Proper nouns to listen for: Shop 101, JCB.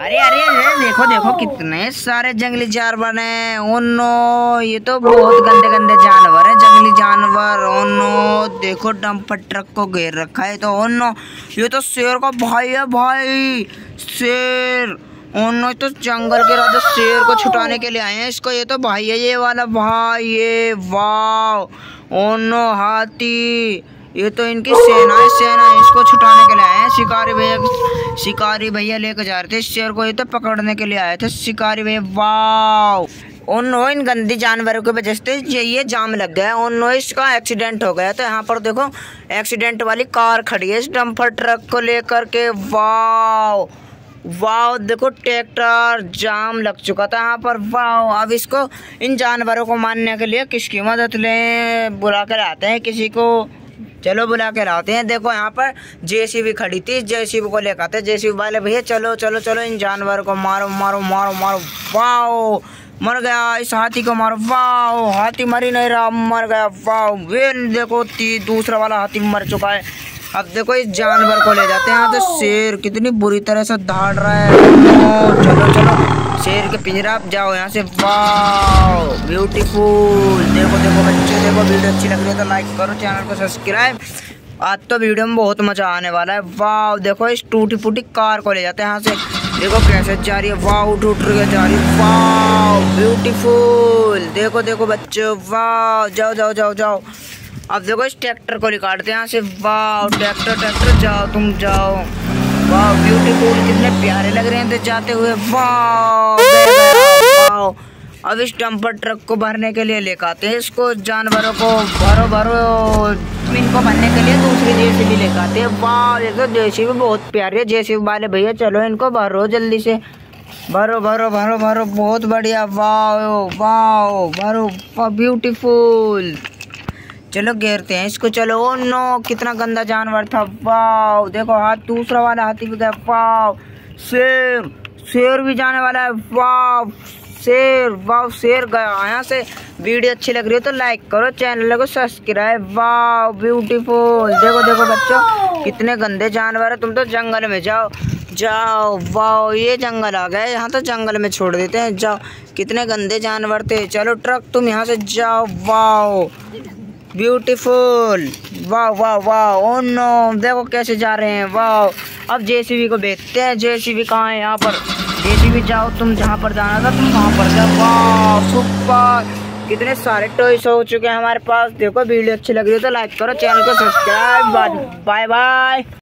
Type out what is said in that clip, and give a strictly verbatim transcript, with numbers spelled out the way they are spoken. अरे अरे ये देखो देखो कितने सारे जंगली जानवर हैं। ओ नो, ये तो बहुत गंदे गंदे जानवर हैं, जंगली जानवर। ओ नो, देखो डंपर ट्रक को घेर रखा है। तो ओ नो, ये तो शेर का भाई है भाई, शेर। ओ नो, तो जंगल के राजा शेर को छुटाने के लिए आए हैं। इसको ये तो भाई है, ये वाला भाई, ये। वाह। ओ नो, हाथी। ये तो इनकी सेना है, सेना इसको छुटाने के लिए आए हैं। शिकारी भैया शिकारी भैया लेकर जा रहे थे शेर को, ये तो पकड़ने के लिए आए थे शिकारी भैया। वाह। ओ नो, इन गंदी जानवरों की वजह से ये ये जाम लग गया। ओ नो, इसका एक्सीडेंट हो गया। तो यहाँ पर देखो एक्सीडेंट वाली कार खड़ी है इस डंपर ट्रक को लेकर के। वाह वाह, देखो ट्रैक्टर जाम लग चुका था यहाँ पर। वाह। अब इसको इन जानवरों को मारने के लिए किसकी मदद लें, बुला कर आते हैं किसी को। चलो बुला के लाते हैं। देखो यहाँ पर जेसीबी खड़ी थी, जेसीबी को लेकर आते हैं। जेसीबी वाले भैया चलो चलो चलो, इन जानवर को मारो मारो मारो मारो। वाह, मर गया। इस हाथी को मारो। वाह, हाथी मर ही नहीं रहा, मर गया। वाह। ये देखो ती दूसरा वाला हाथी मर चुका है। अब देखो इस जानवर को ले जाते हैं। यहाँ तो शेर कितनी बुरी तरह से दहाड़ रहा है। ओ, चलो चलो शेर के पिंजरा, आप जाओ यहाँ से। वाह, ब्यूटीफुल। देखो देखो बच्चे, देखो वीडियो अच्छी लग रही है तो लाइक करो, चैनल को सब्सक्राइब। आज तो वीडियो में बहुत मजा आने वाला है। वाह, देखो इस टूटी फूटी कार को ले जाते हैं यहाँ से। देखो कैसे जा रही है। वाह, उठ उठ के जा रही है। वाह, ब्यूटीफुल। देखो देखो बच्चे, वाह, जाओ जाओ जाओ जाओ। अब देखो इस ट्रैक्टर को निकालते हैं यहाँ से। वाह, ट्रैक्टर ट्रैक्टर जाओ तुम जाओ। वाह, ब्यूटीफुल, कितने प्यारे लग रहे हैं जाते हुए। वाह। अब इस डंपर ट्रक को भरने के लिए लेकर आते हैं इसको, जानवरों को। भरो भरो, इनको भरने के लिए दूसरी जेसीबी लेकर आते हैं। वाह, देखो जेसीबी बहुत प्यारी है। जेसीबी वाले भैया चलो इनको भरो जल्दी से, भरो भरो भरो भरो। बहुत बढ़िया। वाह वाह, भरो, ब्यूटीफुल। चलो घेरते हैं इसको, चलो। ओ नो, कितना गंदा जानवर था। वाह, देखो हाथ दूसरा वाला हाथी भी गया। वाह, शेर शेर भी जाने वाला है। वाह, शेर। वाह, शेर गया यहाँ से। वीडियो अच्छी लग रही है तो लाइक करो, चैनल को सब्सक्राइब। वाह, ब्यूटीफुल। देखो देखो बच्चों, कितने गंदे जानवर है, तुम तो जंगल में जाओ जाओ। वाह, ये जंगल आ गए, यहाँ तो जंगल में छोड़ देते हैं। जाओ, कितने गंदे जानवर थे। चलो ट्रक, तुम यहाँ से जाओ। वाह, ब्यूटीफुल। वाह वाह वाह। ओ नो, देखो कैसे जा रहे हैं। वाह। अब जेसीबी को देखते हैं। जेसीबी कहाँ है? यहाँ पर। जेसीबी जाओ तुम, जहाँ पर जाना था तुम वहाँ पर जाओ। वाह, सुपर। कितने सारे टॉयस हो चुके हैं हमारे पास। देखो वीडियो अच्छी लग रही है तो लाइक करो, चैनल को सब्सक्राइब। Bye bye.